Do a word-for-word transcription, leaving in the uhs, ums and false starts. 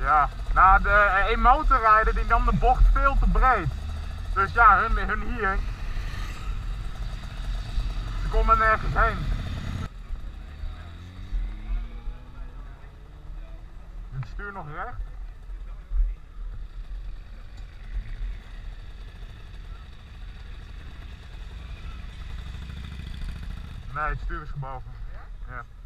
Ja, nou, de een motorrijder die nam de bocht veel te breed. Dus ja, hun, hun hier. Ze komen nergens heen. Het stuur nog recht. Nee, het stuur is gebogen. Ja? Ja.